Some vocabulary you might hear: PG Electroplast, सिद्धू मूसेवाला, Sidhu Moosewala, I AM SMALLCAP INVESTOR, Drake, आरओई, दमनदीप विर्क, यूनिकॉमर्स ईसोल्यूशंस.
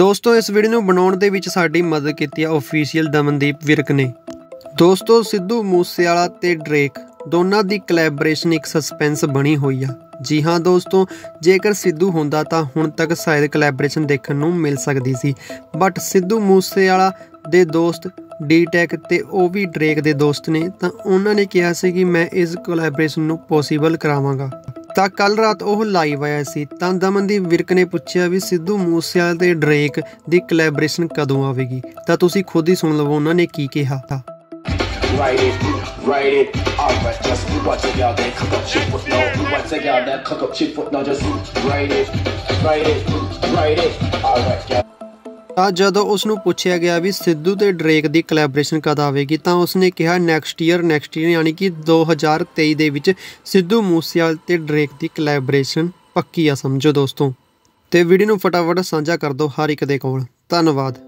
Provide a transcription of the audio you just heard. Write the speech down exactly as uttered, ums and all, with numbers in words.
दोस्तों इस वीडियो ਨੂੰ ਬਣਾਉਣ ਦੇ ਵਿੱਚ ਸਾਡੀ ਮਦਦ ਕੀਤੀ ਹੈ ऑफिशियल दमनदीप विर्क ने। दोस्तों सिद्धू मूसेवाला ते ड्रेक दोनों की कलैबोरेशन एक सस्पेंस बनी हुई है। जी हाँ दोस्तों, जेकर सिद्धू होंदा तां हुण तक शायद कलैबोरेशन देखण नूं मिल सकदी सी, बट सिद्धू मूसेवाला दे दोस्त डी टैक ते ओ भी ड्रेक दे दोस्त ने, तां उन्होंने कहा सी कि मैं इस कोलैबोरेशन नूं पॉसीबल करावांगा। तां कल रात ओह लाइव आया सी, तां दमनदीप विर्क ने पूछा भी सिद्धू मूसेवाला ते ड्रेक दी कोलैबोरेशन कदों आवेगी, तां तुसीं खुद ही सुन लवो उन्होंने की कहा था। जदों उसनूं पूछया गया भी सिद्धू ते ड्रेक दी कोलैबोरेशन कद आवेगी, तां उसने कहा नैक्सट ईयर नैक्सट ईयर यानी कि दो हज़ार तेई दे विच सिद्धू मूसेवाला ते ड्रेक दी कोलैबोरेशन पक्की आ समझो। दोस्तों ते वीडियो नूं फटाफट सांझा कर दो हर एक दे कोल। धन्नवाद।